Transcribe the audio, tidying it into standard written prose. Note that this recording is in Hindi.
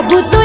अब।